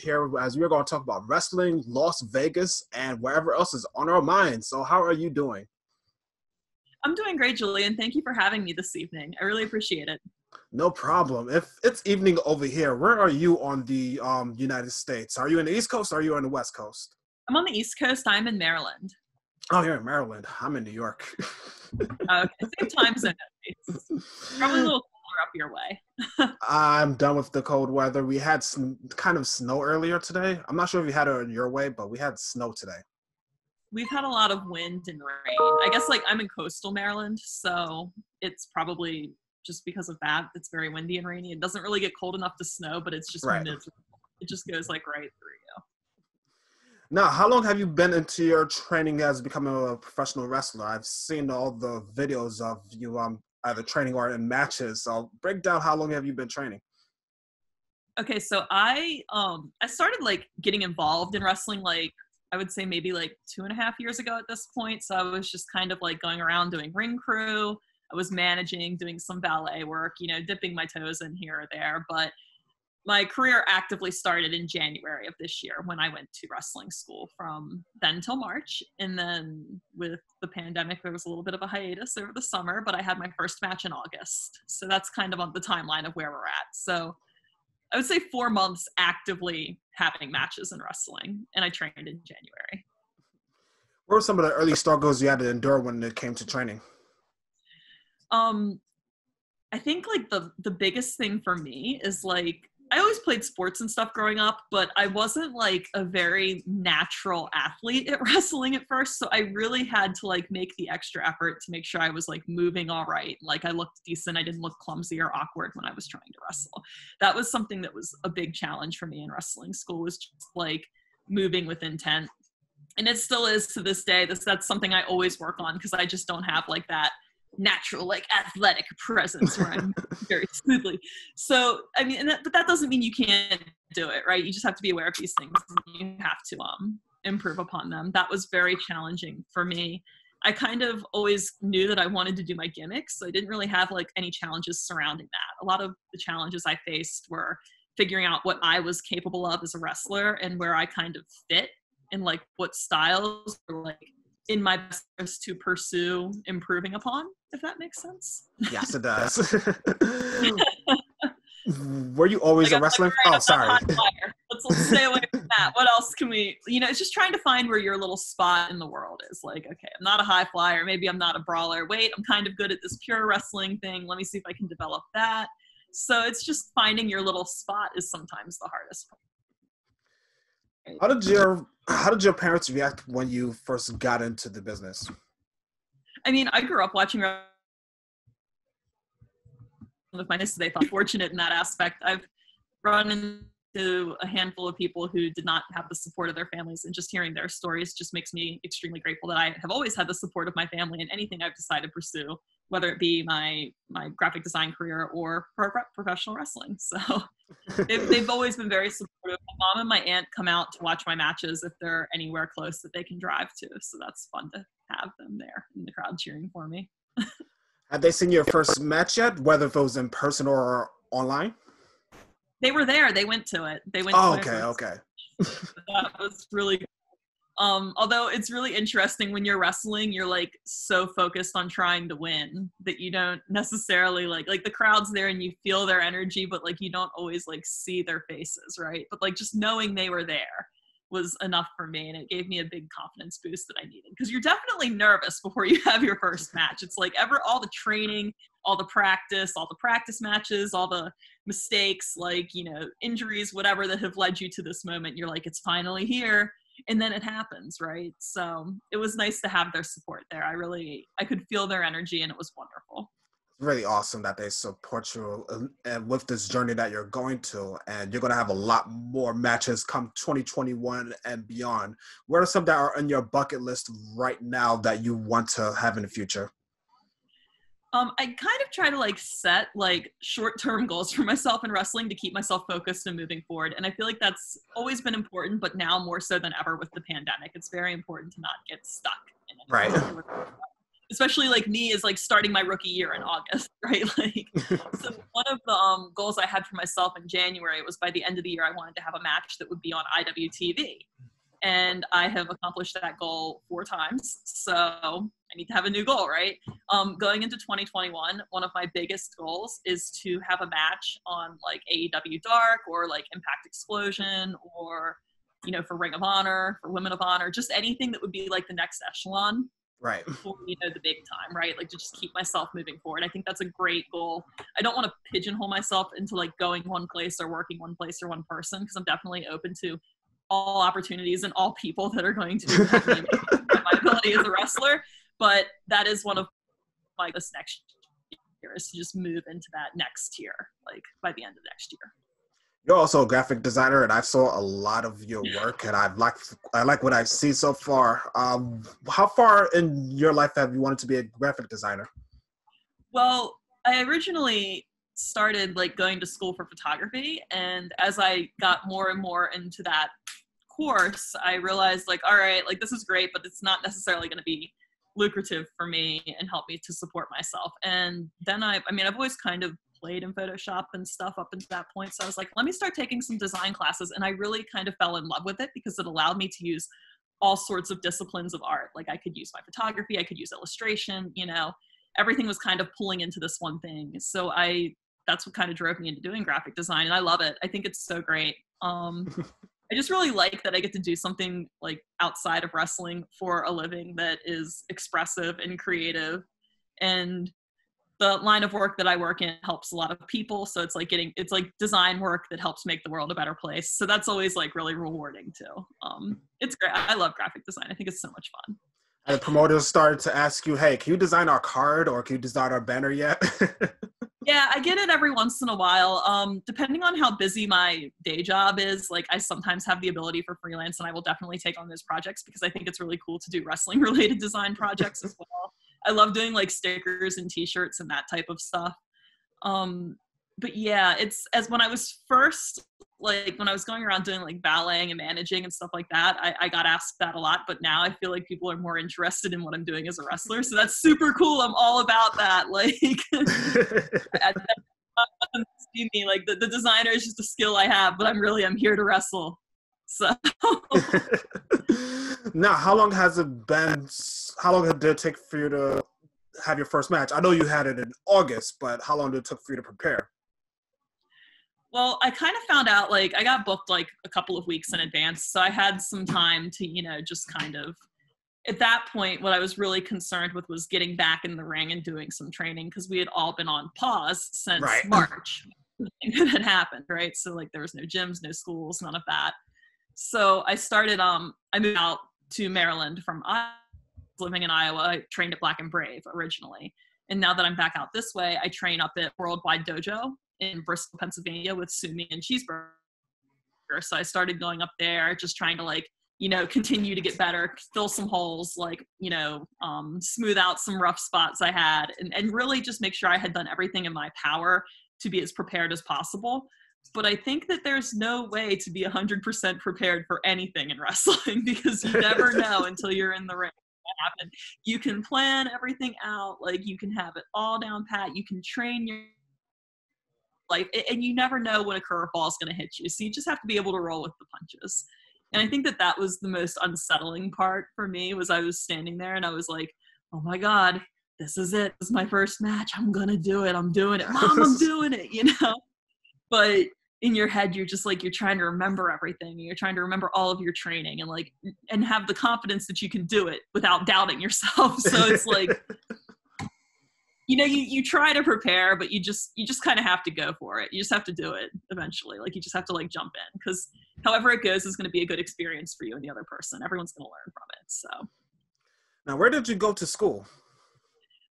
Here as we're going to talk about wrestling, Las Vegas, and wherever else is on our minds. So how are you doing? I'm doing great, Julian. Thank you for having me this evening. I really appreciate it. No problem. If it's evening over here, where are you on the United States? Are you in the East Coast or are you on the West Coast? I'm on the East Coast. I'm in Maryland. Oh, you're in Maryland. I'm in New York. Okay, same time zone. Probably a little up your way. I'm done with the cold weather. We had some kind of snow earlier today. I'm not sure if you had it your way, but we had snow today. We've had a lot of wind and rain. I guess like I'm in coastal Maryland, so it's probably just because of that. It's very windy and rainy. It doesn't really get cold enough to snow, but it's just right. It just goes like right through you. Now, how long have you been into your training as becoming a professional wrestler? I've seen all the videos of you either training or in matches. So I'll break down how long have you been training? Okay, so I started like getting involved in wrestling like I would say maybe like 2.5 years ago at this point. So I was just kind of like going around doing ring crew. I was managing, doing some valet work, you know, dipping my toes in here or there. But my career actively started in January of this year when I went to wrestling school from then till March. And then with the pandemic, there was a little bit of a hiatus over the summer, but I had my first match in August. So that's kind of on the timeline of where we're at. So I would say 4 months actively having matches in wrestling, and I trained in January. What were some of the early struggles you had to endure when it came to training? I think like the biggest thing for me is like, I always played sports and stuff growing up, but I wasn't like a very natural athlete at wrestling at first. So I really had to like make the extra effort to make sure I was like moving all right. Like I looked decent. I didn't look clumsy or awkward when I was trying to wrestle. That was something that was a big challenge for me in wrestling school, was just like moving with intent. And it still is to this day. That's something I always work on because I just don't have like that natural like athletic presence where I'm very smoothly. So I mean, but that doesn't mean you can't do it, right? You just have to be aware of these things and you have to improve upon them. That was very challenging for me. I kind of always knew that I wanted to do my gimmicks, so I didn't really have like any challenges surrounding that. A lot of the challenges I faced were figuring out what I was capable of as a wrestler and where I kind of fit and like what styles were like in my best to pursue improving upon, if that makes sense. Yes, it does. Were you always a wrestler? Oh, sorry. Let's stay away from that. What else can we, you know, it's just trying to find where your little spot in the world is. Like, okay, I'm not a high flyer. Maybe I'm not a brawler. Wait, I'm kind of good at this pure wrestling thing. Let me see if I can develop that. So it's just finding your little spot is sometimes the hardest part. How did your parents react when you first got into the business? I mean, I grew up watching wrestling with my niece. They thought fortunate in that aspect. I've run into a handful of people who did not have the support of their families, and just hearing their stories just makes me extremely grateful that I have always had the support of my family in anything I've decided to pursue, whether it be my graphic design career or professional wrestling. So they've always been very supportive. My mom and my aunt come out to watch my matches if they're anywhere close that they can drive to. So that's fun to have them there in the crowd cheering for me. Have they seen your first match yet, whether if it was in person or online? They were there. They went to it. They went. Oh, to okay, okay. That was really cool. Although it's really interesting when you're wrestling, you're like so focused on trying to win that you don't necessarily like the crowd's there and you feel their energy, but like you don't always like see their faces, right? But like just knowing they were there was enough for me, and it gave me a big confidence boost that I needed, because you're definitely nervous before you have your first match. It's like all the training, all the practice matches, all the mistakes, like, you know, injuries, whatever, that have led you to this moment. You're like, it's finally here. And then it happens, right? So it was nice to have their support there. I could feel their energy, and it was wonderful. It's really awesome that they support you and with this journey that you're going to, and you're going to have a lot more matches come 2021 and beyond. What are some that are on your bucket list right now that you want to have in the future? I kind of try to set short-term goals for myself in wrestling to keep myself focused and moving forward. And I feel like that's always been important, but now more so than ever with the pandemic, it's very important to not get stuck in it. Right. Especially me is starting my rookie year in August, right? So one of the goals I had for myself in January was by the end of the year, I wanted to have a match that would be on IWTV. And I have accomplished that goal 4 times. So I need to have a new goal, right? Going into 2021, one of my biggest goals is to have a match on AEW Dark or Impact Explosion, or, for Ring of Honor, for Women of Honor, just anything that would be the next echelon. Right. For, the big time, right? To just keep myself moving forward. I think that's a great goal. I don't want to pigeonhole myself into going one place or working one place or one person, because I'm definitely open to all opportunities and all people that are going to do my ability as a wrestler. But that is one of my goals next year, is to just move into that next tier, by the end of next year. You're also a graphic designer, and I saw a lot of your work, and I like what I've seen so far. How far in your life have you wanted to be a graphic designer? Well, I originally started going to school for photography, and as I got more and more into that course, I realized all right, this is great, but it's not necessarily going to be lucrative for me and help me to support myself. And then I've always kind of played in Photoshop and stuff up until that point. So I was like, let me start taking some design classes. And I really kind of fell in love with it, because it allowed me to use all sorts of disciplines of art. I could use my photography, I could use illustration, everything was kind of pulling into this one thing. So that's what kind of drove me into doing graphic design. And I love it. I think it's so great. I just really like that I get to do something outside of wrestling for a living that is expressive and creative. And the line of work that I work in helps a lot of people. So it's it's design work that helps make the world a better place. So that's always really rewarding too. It's great. I love graphic design. I think it's so much fun. And the promoters started to ask you, hey, can you design our card, or can you design our banner yet? Yeah, I get it every once in a while. Depending on how busy my day job is, I sometimes have the ability for freelance, and I will definitely take on those projects, because I think it's really cool to do wrestling related design projects as well. I love doing stickers and t-shirts and that type of stuff. But yeah, when I was going around doing valeting and managing and stuff like that, I got asked that a lot, but now I feel people are more interested in what I'm doing as a wrestler. So that's super cool. I'm all about that. The designer is just a skill I have, but I'm here to wrestle. So now, how long did it take for you to have your first match? I know you had it in August, but how long did it take for you to prepare? Well, I kind of found out, I got booked, a couple of weeks in advance, so I had some time to, just kind of, at that point, what I was really concerned with was getting back in the ring and doing some training, because we had all been on pause since March. Nothing had happened, right? So, there was no gyms, no schools, none of that. So I started, I moved out to Maryland from Iowa, living in Iowa. I trained at Black and Brave originally. And now that I'm back out this way, I train up at Worldwide Dojo in Bristol, Pennsylvania, with Sumi and Cheeseburger. So I started going up there, just trying to continue to get better, fill some holes, smooth out some rough spots I had, and really just make sure I had done everything in my power to be as prepared as possible. But I think that there's no way to be 100% prepared for anything in wrestling, because you never know until you're in the ring. Happen. You can plan everything out, you can have it all down pat, you can train your life, and you never know when a curveball is going to hit you, so you just have to be able to roll with the punches. And I think that was the most unsettling part for me, was I was standing there and I was like, oh my god, this is it, this is my first match, I'm gonna do it, I'm doing it, mom, I'm doing it, but in your head, you're just like, you're trying to remember everything. And you're trying to remember all of your training and like, and have the confidence that you can do it without doubting yourself. So it's like, you know, you try to prepare, but you just kind of have to go for it. You just have to do it eventually. Like, you just have to like jump in, because however it goes is going to be a good experience for you and the other person. Everyone's going to learn from it. So. Now, where did you go to school?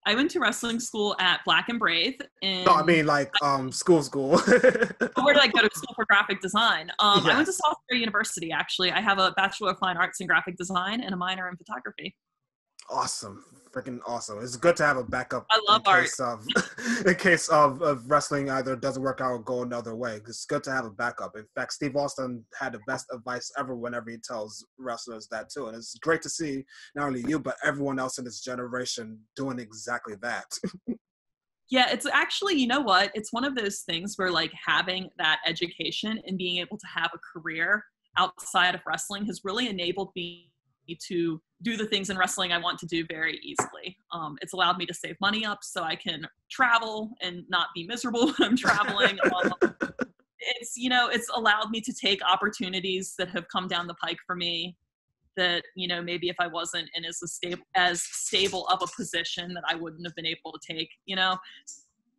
I went to wrestling school at Black and Brave. No, I mean like school. Where did I go to school for graphic design? Yes. I went to South Korea University, actually. I have a Bachelor of Fine Arts in Graphic Design and a minor in photography. Awesome. Freaking awesome. It's good to have a backup. I love art. In case of wrestling either doesn't work out or go another way. It's good to have a backup. In fact, Steve Austin had the best advice ever whenever he tells wrestlers that too. And it's great to see not only you, but everyone else in this generation doing exactly that. Yeah, it's actually, you know what? It's one of those things where like having that education and being able to have a career outside of wrestling has really enabled me to do the things in wrestling I want to do very easily. It's allowed me to save money up so I can travel and not be miserable when I'm traveling. It's allowed me to take opportunities that have come down the pike for me that, you know, maybe if I wasn't in as stable of a position that I wouldn't have been able to take, you know?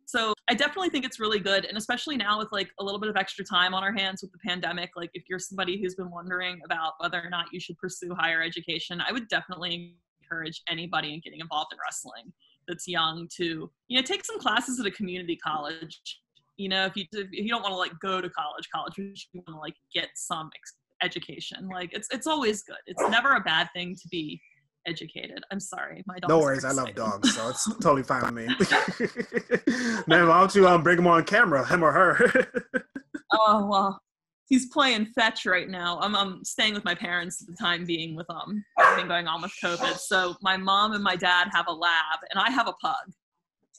So I definitely think it's really good. And especially now with like a little bit of extra time on our hands with the pandemic, like if you're somebody who's been wondering about whether or not you should pursue higher education, I would definitely encourage anybody in getting involved in wrestling that's young to, you know, take some classes at a community college. You know, if you don't want to like go to college, you want to like get some education. Like it's always good. It's never a bad thing to be educated. I'm sorry, my dog. No worries, I love dogs, so it's totally fine with me. Man, why don't you bring him on camera, him or her? Oh well, he's playing fetch right now. I'm staying with my parents at the time being with everything going on with COVID. So my mom and my dad have a lab, and I have a pug,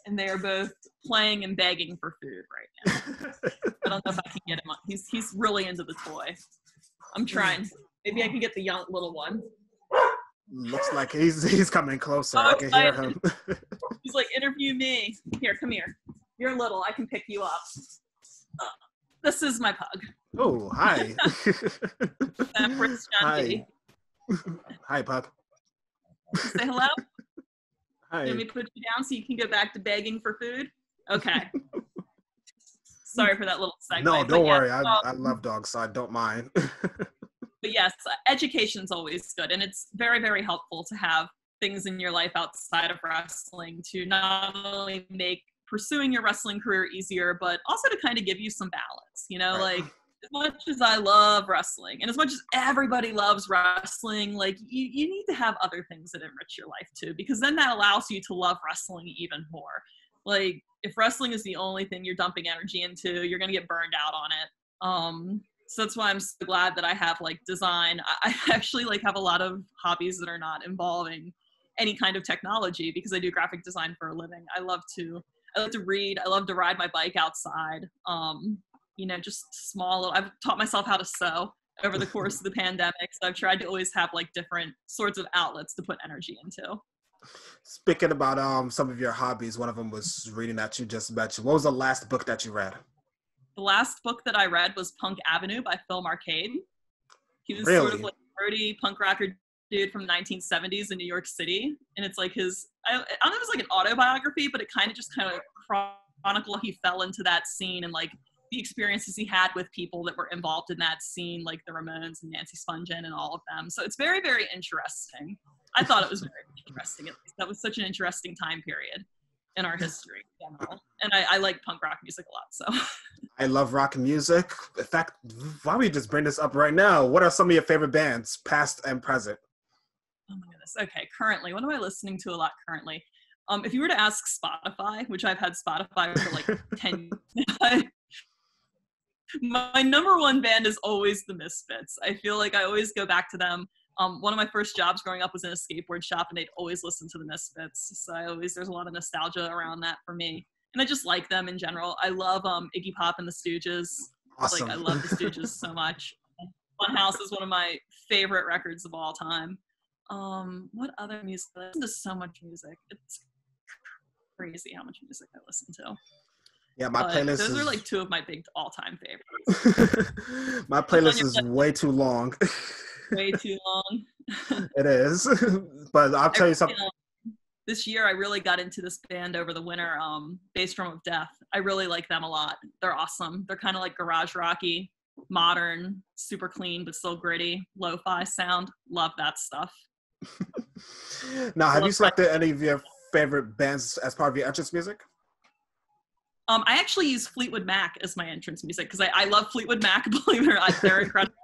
and they are both playing and begging for food right now. I don't know if I can get him on. He's really into the toy. I'm trying. Maybe I can get the young little one. Looks like he's coming closer. Oh, I can hear him. He's like, interview me. Here, come here. You're little. I can pick you up. This is my pug. Oh, hi. Hi. Hi, pug. Say hello. Hi. Let me put you down so you can go back to begging for food. Okay. Sorry for that little segue. No, don't worry. Yeah, I love dogs, so I don't mind. But yes, education's always good, and it's very, very helpful to have things in your life outside of wrestling to not only make pursuing your wrestling career easier, but also to kind of give you some balance, you know, right. Like as much as I love wrestling and as much as everybody loves wrestling, like you need to have other things that enrich your life too, because then that allows you to love wrestling even more. Like if wrestling is the only thing you're dumping energy into, you're going to get burned out on it. So that's why I'm so glad that I have like design. I actually like have a lot of hobbies that are not involving any kind of technology because I do graphic design for a living. I love to read. I love to ride my bike outside. You know, just small. I've taught myself how to sew over the course of the pandemic. So I've tried to always have like different sorts of outlets to put energy into. Speaking about some of your hobbies, one of them was reading that you just mentioned. What was the last book that you read? The last book that I read was Punk Avenue by Phil Marcade. He was sort of like a nerdy punk rocker dude from the 1970s in New York City. And it's like I don't know if it's like an autobiography, but it kind of chronicle he fell into that scene and like the experiences he had with people that were involved in that scene, like the Ramones and Nancy Spungen and all of them. So it's very, very interesting. I thought it was very interesting. At least that was such an interesting time period in our history in general. And I like punk rock music a lot, so. I love rock music. In fact, why don't we just bring this up right now? What are some of your favorite bands, past and present? Oh my goodness, okay, currently, what am I listening to a lot currently? If you were to ask Spotify, which I've had Spotify for like 10 years, my number one band is always the Misfits. I feel like I always go back to them. One of my first jobs growing up was in a skateboard shop, and they'd always listen to the Misfits. So there's a lot of nostalgia around that for me. And I just like them in general. I love Iggy Pop and the Stooges. Awesome. Like, I love the Stooges so much. Fun House is one of my favorite records of all time. What other music? I listen to so much music. It's crazy how much music I listen to. Yeah, my playlist. Those are like two of my big all-time favorites. My playlist is way too long. Way too long. It is, but I'll tell you something. This year, I really got into this band over the winter, Bass Drum of Death. I really like them a lot. They're awesome. They're kind of like garage rocky, modern, super clean, but still gritty, lo-fi sound. Love that stuff. Now, have you selected any of your favorite bands as part of your entrance music? I actually use Fleetwood Mac as my entrance music because I love Fleetwood Mac. Believe it or not, they're incredible.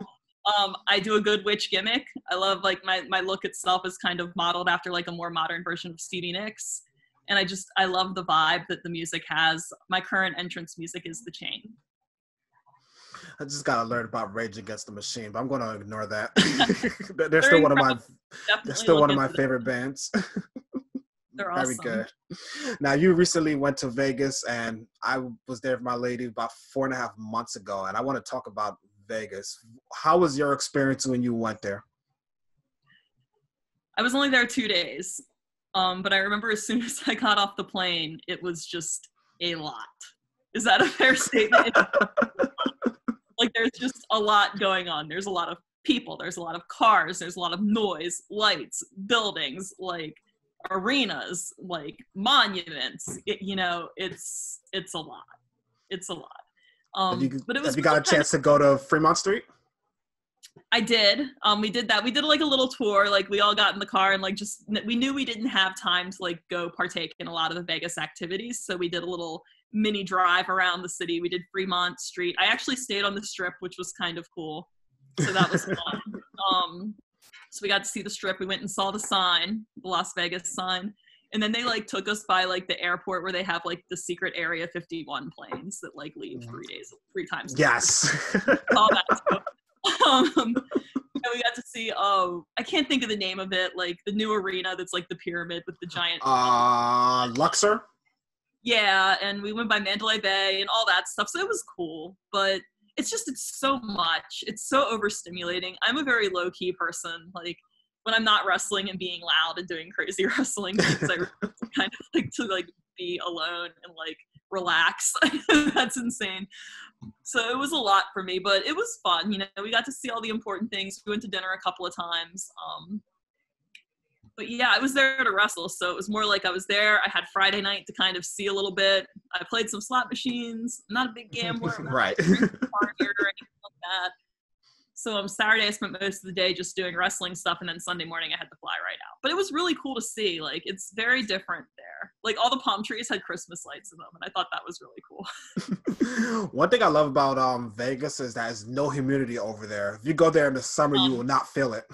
I do a good witch gimmick. I love like my look itself is kind of modeled after like a more modern version of Stevie Nicks. And I love the vibe that the music has. My current entrance music is The Chain. I just got to learn about Rage Against the Machine, but I'm going to ignore that. they're still one of my favorite bands. They're awesome. Very good. Now, you recently went to Vegas, and I was there with my lady about 4.5 months ago, and I want to talk about Vegas. How was your experience when you went there? I was only there 2 days, but I remember as soon as I got off the plane, it was just a lot. Is that a fair statement? Like, there's just a lot going on. There's a lot of people. There's a lot of cars. There's a lot of noise, lights, buildings, like arenas, like monuments. It's a lot. It's a lot. Have you got a chance to go to Fremont Street? I did. We did that. We did like a little tour. Like we all got in the car and like just we knew we didn't have time to like go partake in a lot of the Vegas activities. So we did a little mini drive around the city. We did Fremont Street. I actually stayed on the Strip, which was kind of cool. So that was fun. So we got to see the Strip. We went and saw the sign, the Las Vegas sign. And then they like took us by like the airport where they have like the secret Area 51 planes that like leave 3 times. Yes. All that stuff. And we got to see, I can't think of the name of it, like the new arena that's like the pyramid with the giant. Luxor? Yeah, and we went by Mandalay Bay and all that stuff, so it was cool. But it's so much. It's so overstimulating. I'm a very low-key person, like, when I'm not wrestling and being loud and doing crazy wrestling things, I kind of like to like be alone and like relax. That's insane. So it was a lot for me, but it was fun. You know, we got to see all the important things. We went to dinner a couple of times. But yeah, I was there to wrestle. So it was more like I was there. I had Friday night to kind of see a little bit. I played some slot machines. I'm not a big gambler. Right. Or anything like that. So Saturday, I spent most of the day just doing wrestling stuff, and then Sunday morning I had to fly right out. But it was really cool to see. Like, it's very different there. Like, all the palm trees had Christmas lights in them, and I thought that was really cool. One thing I love about Vegas is that there's no humidity over there. If you go there in the summer, you will not feel it.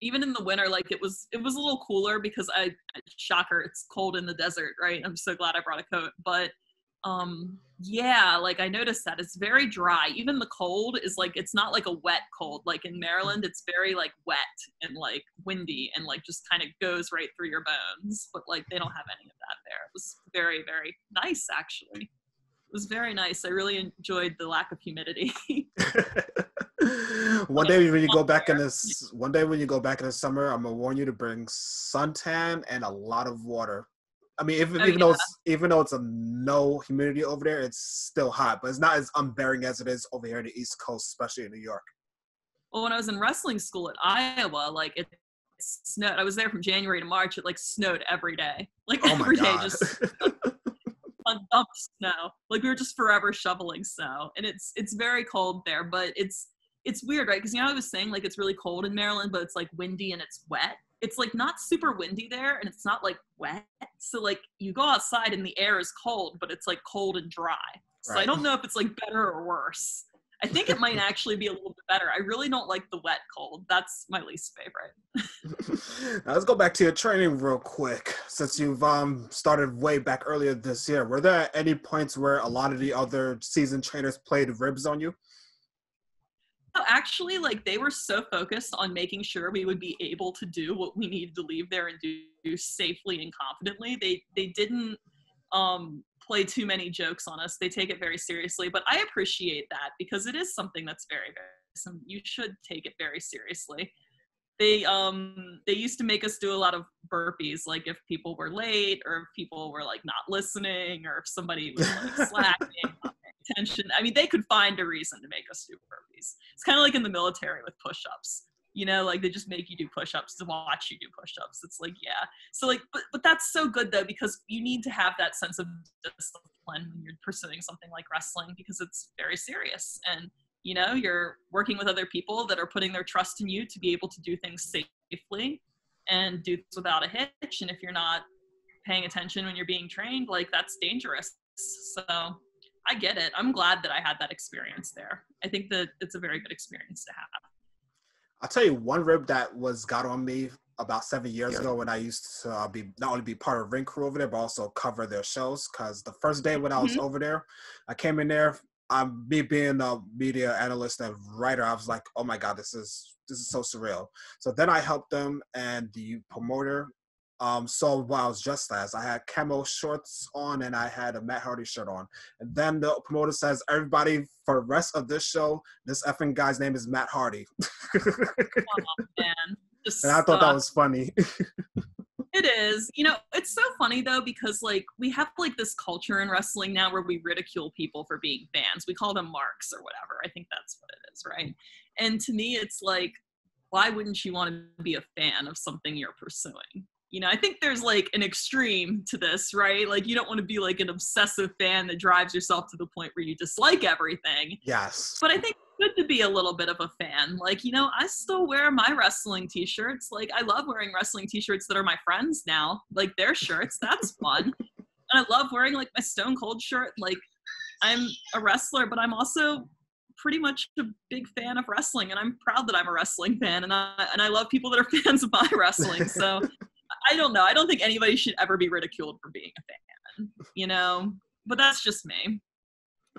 Even in the winter, like, it was a little cooler because shocker, it's cold in the desert, right? I'm so glad I brought a coat. But yeah, like I noticed that it's very dry. Even the cold is like, it's not like a wet cold. Like in Maryland, it's very like wet and like windy and like just kind of goes right through your bones. But like, they don't have any of that there. It was very, very nice, actually. It was very nice. I really enjoyed the lack of humidity. One day when you go back in the summer, I'm gonna warn you to bring suntan and a lot of water. I mean, even though it's a no humidity over there, it's still hot, but it's not as unbearing as it is over here in the East Coast, especially in New York. Well, when I was in wrestling school at Iowa, like it snowed. I was there from January to March. It like snowed every day, like every day, just a dump snow. Like we were just forever shoveling snow, and it's very cold there, but it's weird, right? Because you know I was saying like it's really cold in Maryland, but it's like windy and it's wet. It's like not super windy there and it's not like wet. So like you go outside and the air is cold, but it's like cold and dry. So right. I don't know if it's like better or worse. I think it might actually be a little bit better. I really don't like the wet cold. That's my least favorite. Now let's go back to your training real quick. Since you've started way back earlier this year, were there any points where a lot of the other seasoned trainers played ribs on you? No, actually, like they were so focused on making sure we would be able to do what we needed to leave there and do safely and confidently. They didn't play too many jokes on us. They take it very seriously, but I appreciate that because it is something that's very, very, you should take it very seriously. They used to make us do a lot of burpees, like if people were late or if people were like not listening or if somebody was like slacking, not paying attention. I mean, they could find a reason to make us do burpees. It's kind of like in the military with push-ups, you know, like they just make you do push-ups to watch you do push-ups. It's like, yeah. So like, but that's so good though, because you need to have that sense of discipline when you're pursuing something like wrestling, because it's very serious, and you know, you're working with other people that are putting their trust in you to be able to do things safely and do this without a hitch. And if you're not paying attention when you're being trained, like that's dangerous. So I get it. I'm glad that I had that experience there. I think that it's a very good experience to have. I'll tell you one rib that was got on me about 7 years ago when I used to be not only be part of ring crew over there, but also cover their shows. Cause the first day when I was over there, I came in there, me being a media analyst and writer, I was like, oh my God, this is so surreal. So then I helped them, and the promoter saw what I was dressed as. I had camo shorts on and I had a Matt Hardy shirt on. And then the promoter says, everybody, for the rest of this show, this effing guy's name is Matt Hardy. Oh, man. Just and I thought that was funny. It is. You know, it's so funny though, because like we have like this culture in wrestling now where we ridicule people for being fans. We call them marks or whatever. I think that's what it is, right? And to me, it's like, why wouldn't you want to be a fan of something you're pursuing? You know, I think there's like an extreme to this, right? Like you don't want to be like an obsessive fan that drives yourself to the point where you dislike everything. Yes. But I think it's good to be a little bit of a fan. Like, you know, I still wear my wrestling t-shirts. Like I love wearing wrestling t-shirts that are my friends now, like their shirts, that's fun. And I love wearing like my Stone Cold shirt. Like I'm a wrestler, but I'm also pretty much a big fan of wrestling, and I'm proud that I'm a wrestling fan, and I love people that are fans of my wrestling. So I don't know. I don't think anybody should ever be ridiculed for being a fan, you know, but that's just me.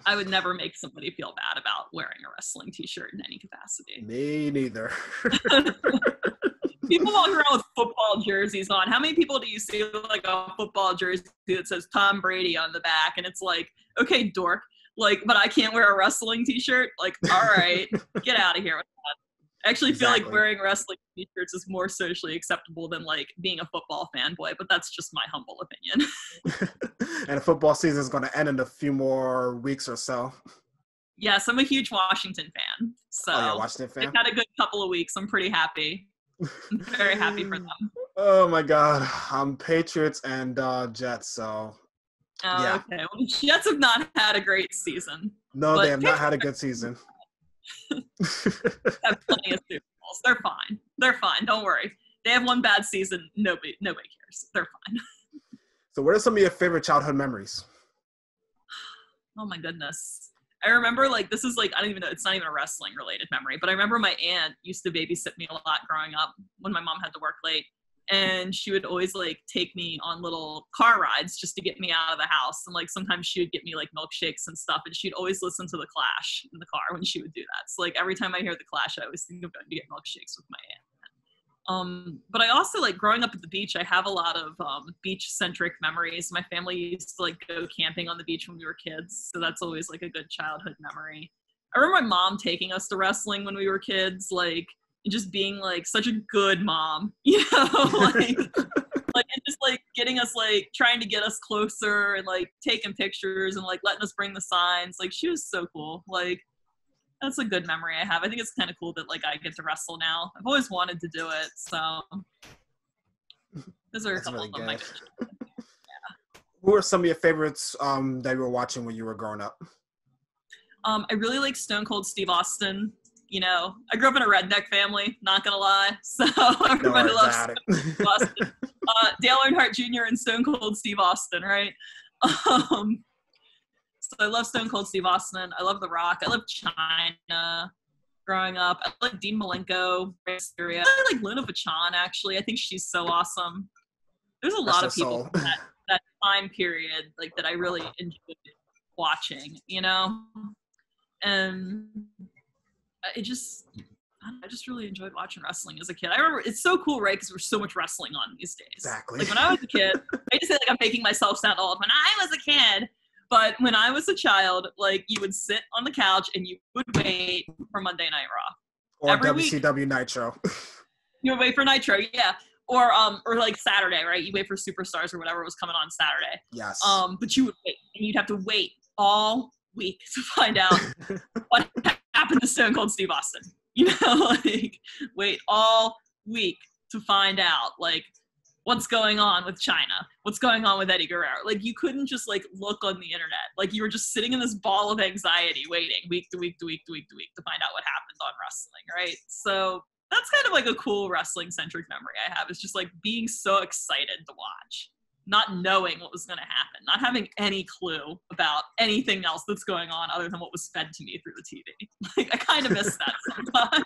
I would never make somebody feel bad about wearing a wrestling t-shirt in any capacity. Me neither. People walk around with football jerseys on. How many people do you see with like a football jersey that says Tom Brady on the back? And it's like, okay, dork, like, but I can't wear a wrestling t-shirt. Like, all right, get out of here with that. I actually feel like wearing wrestling t-shirts is more socially acceptable than like being a football fanboy, but that's just my humble opinion. And the football season is going to end in a few more weeks or so. Yes, I'm a huge Washington fan. So oh, yeah, Washington fan? They've had a good couple of weeks. I'm pretty happy. I'm very happy for them. Oh my God, I'm Patriots and Jets, so yeah. Okay, well, the Jets have not had a great season. No, they have not had a good season. Have plenty of Super Bowls. They're fine. They're fine. Don't worry. They have one bad season. Nobody cares. They're fine. So, what are some of your favorite childhood memories? Oh my goodness! I remember like this is like I don't even know. It's not even a wrestling related memory, but I remember my aunt used to babysit me a lot growing up when my mom had to work late, and she would always like take me on little car rides just to get me out of the house. And like sometimes she would get me like milkshakes and stuff, and she'd always listen to The Clash in the car when she would do that. So like every time I hear The Clash, I always think of going to get milkshakes with my aunt. But I also like growing up at the beach, I have a lot of beach-centric memories. My family used to like go camping on the beach when we were kids, so that's always like a good childhood memory. I remember my mom taking us to wrestling when we were kids, like and just being like such a good mom, you know, like and just like getting us like trying to get us closer and like taking pictures and like letting us bring the signs. Like she was so cool. Like that's a good memory I have. I think it's kind of cool that like I get to wrestle now. I've always wanted to do it. So those are a couple of my favorites. Yeah. Who are some of your favorites that you were watching when you were growing up? I really like Stone Cold Steve Austin. You know, I grew up in a redneck family, not gonna lie. So everybody loves Steve Austin. Dale Earnhardt Jr. and Stone Cold Steve Austin, right? So I love Stone Cold Steve Austin. I love The Rock. I love China growing up. I like Dean Malenko. I really like Luna Vachon, actually. I think she's so awesome. There's a lot of people from that time period like that I really enjoyed watching, you know? And I just really enjoyed watching wrestling as a kid. I remember, it's so cool, right? Because there's so much wrestling on these days. Exactly. Like when I was a kid, I just say like I'm making myself sound old. When I was a kid, but when I was a child, like you would sit on the couch and you would wait for Monday Night Raw. Or WCW Nitro. You wait for Nitro, yeah. Or like Saturday, right? You wait for Superstars or whatever was coming on Saturday. Yes. But you would wait, and you'd have to wait all week to find out what happened to Stone Cold Steve Austin. You know, like, wait all week to find out, like, what's going on with China? What's going on with Eddie Guerrero? Like, you couldn't just, like, look on the internet. Like, you were just sitting in this ball of anxiety waiting week to week to week to week to week to find out what happened on wrestling, right? So that's kind of, like, a cool wrestling-centric memory I have. It's just, like, being so excited to watch, not knowing what was going to happen, not having any clue about anything else that's going on other than what was fed to me through the TV. Like, I kind of miss that sometimes.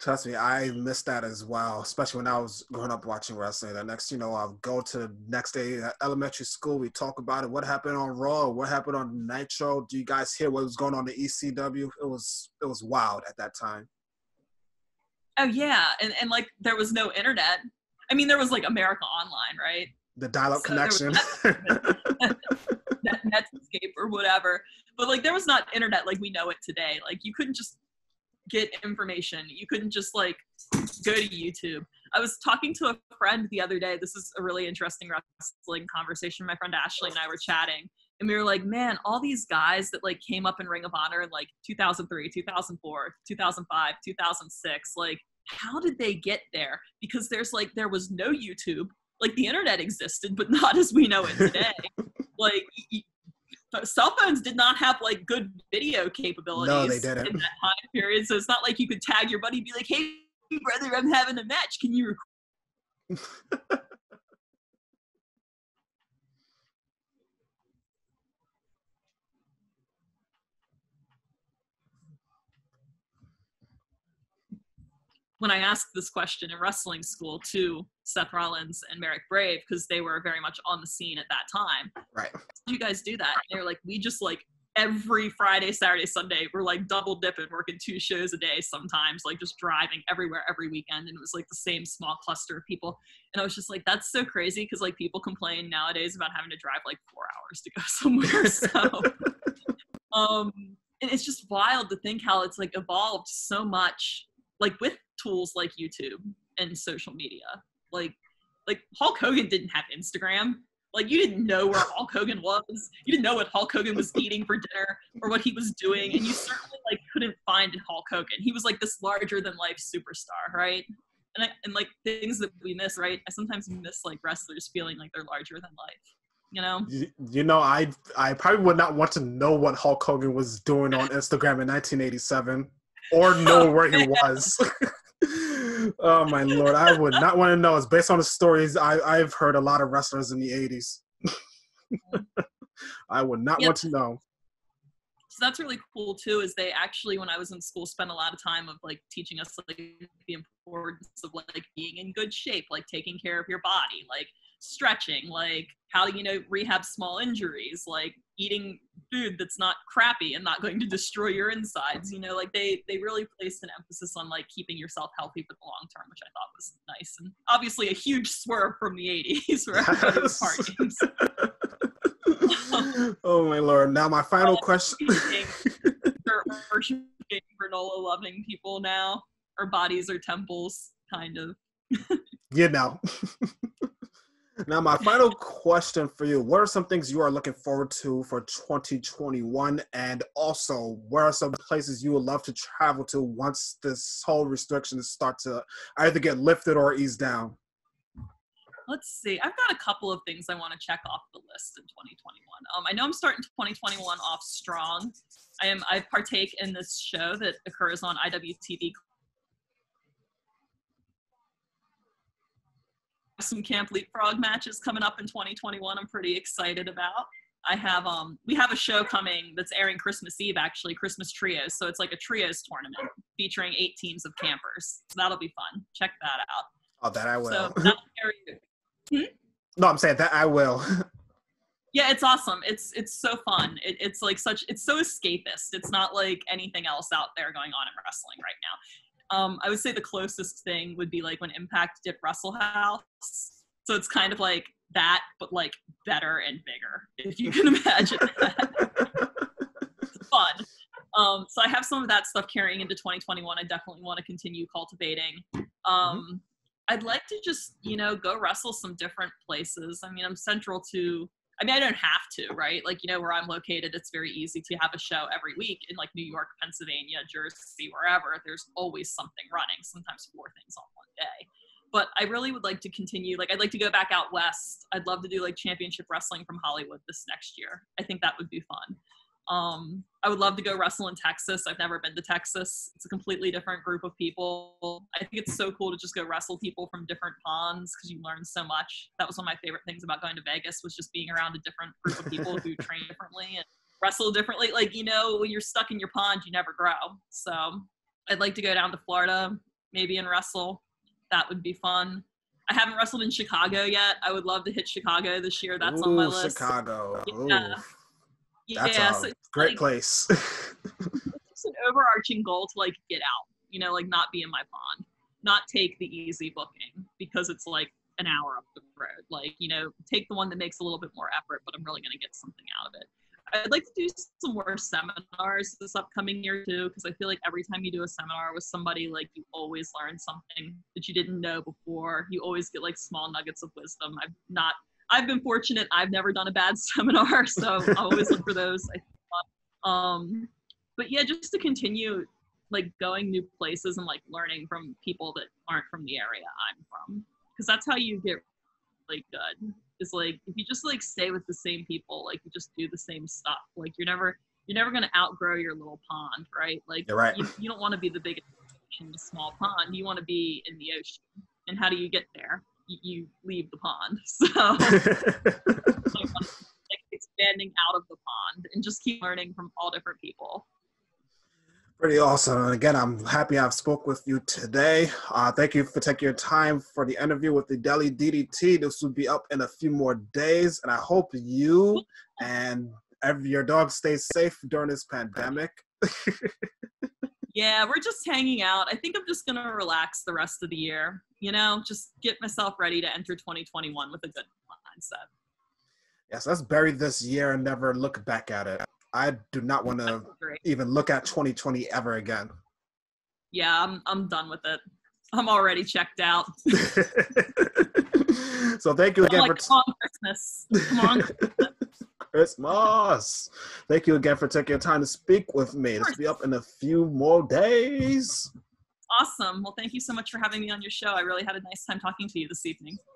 Trust me, I missed that as well, especially when I was growing up watching wrestling. The next, you know, I'll go to the next day at elementary school, we talk about it. What happened on Raw? What happened on Nitro? Do you guys hear what was going on in ECW? It was wild at that time. Oh, yeah. And like, there was no internet. I mean, there was, like, America Online, right? The dial-up connection. Netscape or whatever. But, like, there was not internet like we know it today. Like, you couldn't just get information. You couldn't just, like, go to YouTube. I was talking to a friend the other day. This is a really interesting wrestling conversation. My friend Ashley and I were chatting, and we were like, man, all these guys that, like, came up in Ring of Honor in, like, 2003, 2004, 2005, 2006, like, how did they get there? Because there's, like, there was no YouTube. Like, the internet existed, but not as we know it today. Like, cell phones did not have, like, good video capabilities. No, they didn't. In that time period. So it's not like you could tag your buddy and be like, hey, brother, I'm having a match. Can you record? When I asked this question in wrestling school to Seth Rollins and Merrick Brave, because they were very much on the scene at that time. Right. How did you guys do that? And they were like, we just, like, every Friday, Saturday, Sunday, we're, like, double dipping, working 2 shows a day sometimes, like, just driving everywhere every weekend. And it was, like, the same small cluster of people. And I was just like, that's so crazy, because, like, people complain nowadays about having to drive, like, 4 hours to go somewhere. So and it's just wild to think how it's, like, evolved so much, like, with tools like YouTube and social media. Like Hulk Hogan didn't have Instagram. Like, you didn't know where Hulk Hogan was. You didn't know what Hulk Hogan was eating for dinner or what he was doing. And you certainly, like, couldn't find Hulk Hogan. He was, like, this larger than life superstar, right? And like, things that we miss, right? I sometimes miss, like, wrestlers feeling like they're larger than life. You know? You know, I probably would not want to know what Hulk Hogan was doing on Instagram in 1987. Or know where he was. Oh my Lord, I would not want to know. It's based on the stories I've heard a lot of wrestlers in the 80s. I would not want to know. So that's really cool too, is they actually, when I was in school, spent a lot of time of, like, teaching us, like, the importance of, like, being in good shape, like, taking care of your body, like, stretching, like, how do you know rehab small injuries, like, eating food that's not crappy and not going to destroy your insides, you know, like, they really placed an emphasis on, like, keeping yourself healthy for the long term, which I thought was nice, and obviously a huge swerve from the 80s where everybody was partying. Oh my Lord, now my final question. They're worshiping granola loving people now. Our bodies are temples, kind of. You know. Now, my final question for you, what are some things you are looking forward to for 2021? And also, where are some places you would love to travel to once this whole restrictions start to either get lifted or ease down? Let's see. I've got a couple of things I want to check off the list in 2021. I know I'm starting 2021 off strong. I partake in this show that occurs on IWTV. Some Camp Leapfrog matches coming up in 2021 I'm pretty excited about. I have, we have a show coming that's airing Christmas Eve, actually, Christmas Trios. So it's like a trios tournament featuring 8 teams of campers. So that'll be fun. Check that out. Oh, that I will. So that'll carry you. No, I'm saying that I will. Yeah, it's awesome. It's so fun. It's like such, it's so escapist. It's not like anything else out there going on in wrestling right now. I would say the closest thing would be like when Impact did Wrestle House. So it's kind of like that, but like better and bigger, if you can imagine that. It's fun. So I have some of that stuff carrying into 2021. I definitely want to continue cultivating. I'd like to just, you know, go wrestle some different places. I mean, I'm central to, I mean, I don't have to, right? Like, you know, where I'm located, it's very easy to have a show every week in like New York, Pennsylvania, Jersey, wherever. There's always something running, sometimes 4 things on one day. But I really would like to continue. Like, I'd like to go back out west. I'd love to do like championship wrestling from Hollywood this next year. I think that would be fun. I would love to go wrestle in Texas. I've never been to Texas. It's a completely different group of people. I think it's so cool to just go wrestle people from different ponds because you learn so much. That was one of my favorite things about going to Vegas, was just being around a different group of people who train differently and wrestle differently. Like, you know, when you're stuck in your pond, you never grow. So I'd like to go down to Florida maybe and wrestle. That would be fun. I haven't wrestled in Chicago yet. I would love to hit Chicago this year. That's on my list. Chicago. Yeah. That's a great place. It's just an overarching goal to like get out, you know, like not be in my pond, not take the easy booking because it's like an hour up the road. Like, you know, take the one that makes a little bit more effort, but I'm really going to get something out of it. I'd like to do some more seminars this upcoming year too, because I feel like every time you do a seminar with somebody, like you always learn something that you didn't know before. You always get like small nuggets of wisdom. I've been fortunate. I've never done a bad seminar, so I always look for those. But yeah, just to continue like going new places and like learning from people that aren't from the area I'm from, because that's how you get like good. Is like if you just like stay with the same people, like you just do the same stuff. Like you're never gonna outgrow your little pond, right? Like you're right. You don't want to be the biggest in the small pond. You want to be in the ocean. And how do you get there? You leave the pond. So like expanding out of the pond and just keep learning from all different people. Pretty awesome. And again, I'm happy I've spoke with you today. Thank you for taking your time for the interview with the Deli DDT. This will be up in a few more days. And I hope you and your dog stays safe during this pandemic. Yeah, we're just hanging out. I think I'm just going to relax the rest of the year. You know, just get myself ready to enter 2021 with a good mindset. Yes, let's bury this year and never look back at it. I do not want to even look at 2020 ever again. Yeah, I'm done with it. I'm already checked out. So thank you again for Christmas. Come on. Christmas. Thank you again for taking your time to speak with me. This will be up in a few more days. Awesome. Well, thank you so much for having me on your show. I really had a nice time talking to you this evening.